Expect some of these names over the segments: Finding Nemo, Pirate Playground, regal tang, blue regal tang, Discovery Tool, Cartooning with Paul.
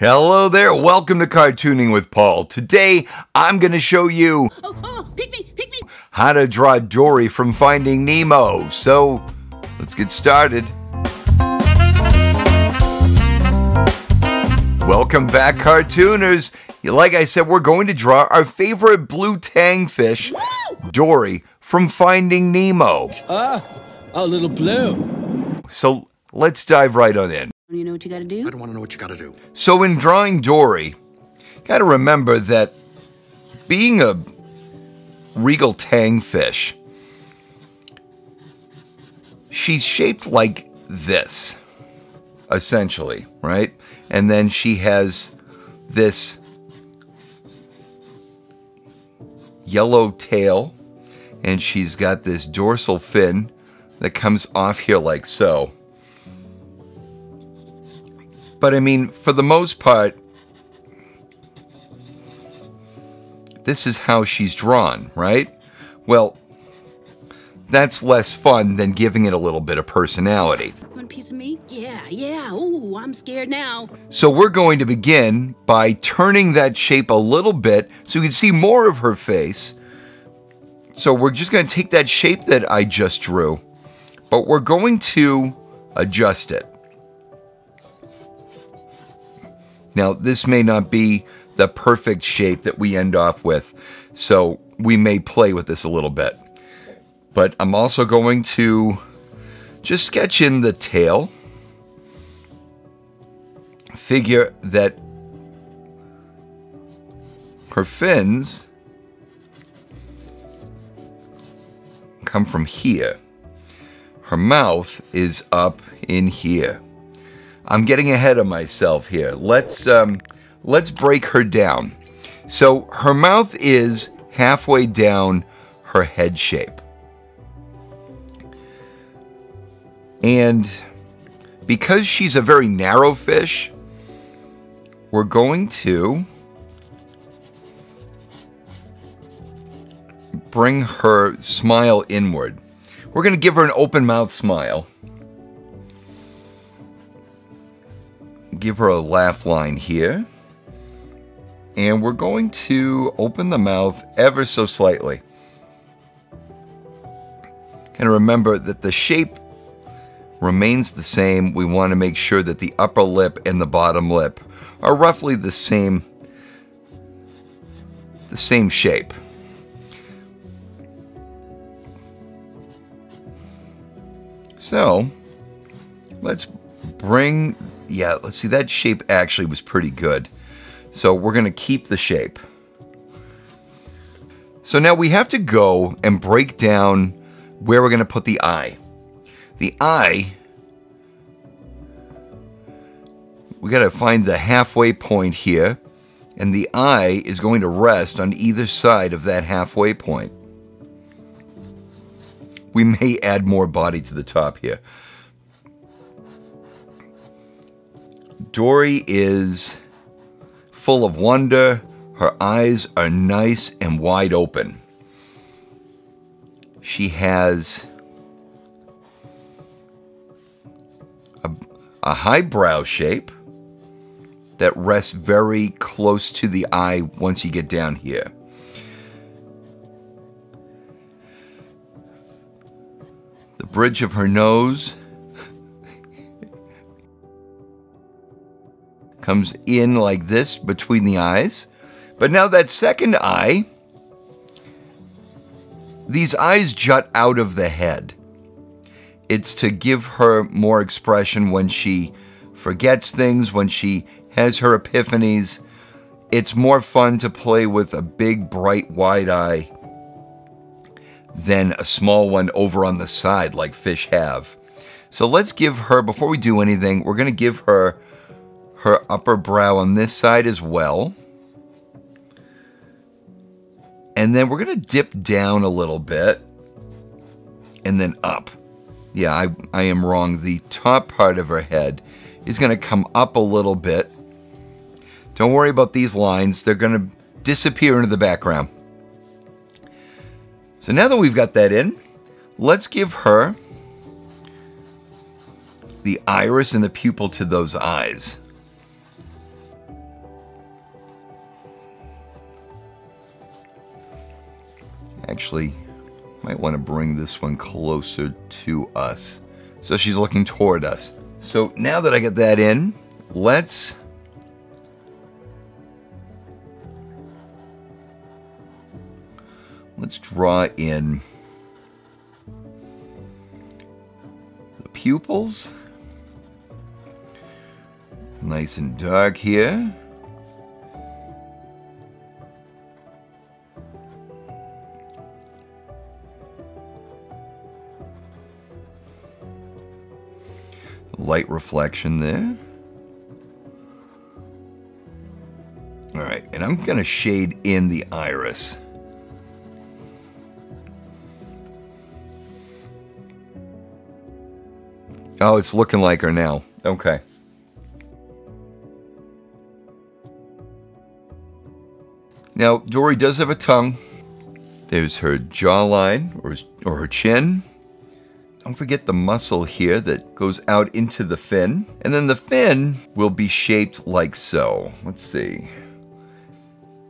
Hello there, welcome to Cartooning with Paul. Today, I'm going to show you pick me. How to draw Dory from Finding Nemo. So, let's get started. Welcome back, cartooners. Like I said, we're going to draw our favorite blue tang fish, Dory, from Finding Nemo. A little blue. So, let's dive right on in. You know what you gotta do? I don't wanna know what you gotta do. So in drawing Dory, gotta remember that being a regal tang fish, she's shaped like this, essentially, right? And then she has this yellow tail, and she's got this dorsal fin that comes off here like so. But I mean, for the most part, this is how she's drawn, right? Well, that's less fun than giving it a little bit of personality. One piece of me? Yeah, ooh, I'm scared now. So we're going to begin by turning that shape a little bit so you can see more of her face. So we're just gonna take that shape that I just drew, but we're going to adjust it. Now, this may not be the perfect shape that we end off with, so we may play with this a little bit. But I'm also going to just sketch in the tail. Figure that her fins come from here. Her mouth is up in here. I'm getting ahead of myself here. Let's break her down. So her mouth is halfway down her head shape. And because she's a very narrow fish, we're going to bring her smile inward. We're going to give her an open mouth smile. Give her a laugh line here, and we're going to open the mouth ever so slightly. And remember that the shape remains the same. We want to make sure that the upper lip and the bottom lip are roughly the same shape. So let's bring let's see, that shape actually was pretty good. So we're gonna keep the shape. So now we have to go and break down where we're gonna put the eye. The eye, we gotta find the halfway point here, and the eye is going to rest on either side of that halfway point. We may add more body to the top here. Dory is full of wonder. Her eyes are nice and wide open. She has a high brow shape that rests very close to the eye once you get down here. The bridge of her nose comes in like this between the eyes. But now that second eye, these eyes jut out of the head. It's to give her more expression when she forgets things, when she has her epiphanies. It's more fun to play with a big, bright, wide eye than a small one over on the side like fish have. So let's give her, before we do anything, we're gonna give her her upper brow on this side as well. And then we're gonna dip down a little bit and then up. Yeah, I am wrong. The top part of her head is gonna come up a little bit. Don't worry about these lines. They're gonna disappear into the background. So now that we've got that in, let's give her the iris and the pupil to those eyes. Actually, might want to bring this one closer to us. So she's looking toward us. So now that I get that in, let's draw in the pupils. Nice and dark here. Light reflection there. All right, and I'm going to shade in the iris. Oh, it's looking like her now. Okay. Now, Dory does have a tongue. There's her jawline or her chin. Don't forget the muscle here that goes out into the fin. And then the fin will be shaped like so. Let's see.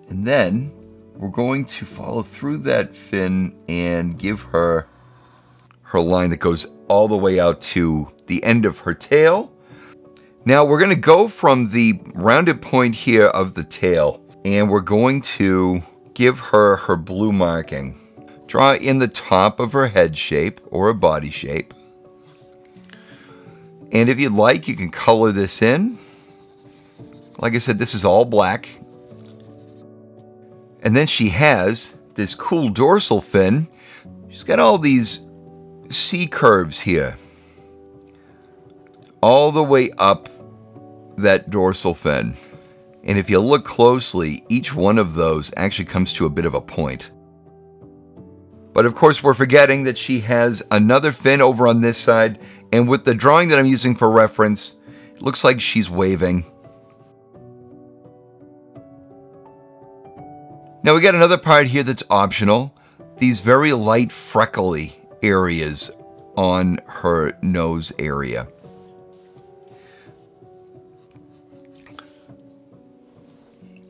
And then we're going to follow through that fin and give her her line that goes all the way out to the end of her tail. Now we're going to go from the rounded point here of the tail and we're going to give her her blue marking. Draw in the top of her head shape or a body shape. And if you'd like, you can color this in. Like I said, this is all black. And then she has this cool dorsal fin. She's got all these C curves here. All the way up that dorsal fin. And if you look closely, each one of those actually comes to a bit of a point. But of course, we're forgetting that she has another fin over on this side. And with the drawing that I'm using for reference, it looks like she's waving. Now we got another part here that's optional. These very light freckly areas on her nose area.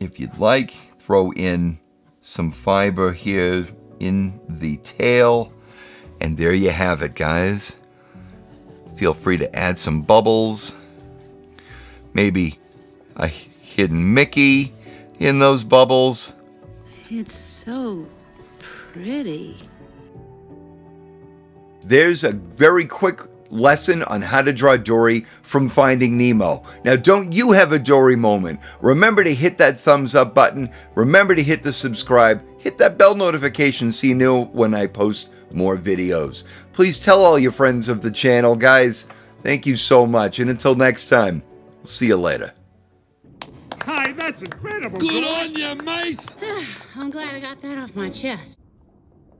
If you'd like, throw in some fiber here in the tail. And there you have it, guys. Feel free to add some bubbles. Maybe a hidden Mickey in those bubbles. It's so pretty. There's a very quick lesson on how to draw Dory from Finding Nemo. Now, don't you have a Dory moment? Remember to hit that thumbs up button. Remember to hit the subscribe. Hit that bell notification so you know when I post more videos. Please tell all your friends of the channel, guys. Thank you so much, and until next time, we'll see you later. Hi, that's incredible. Good on you, mate. I'm glad I got that off my chest.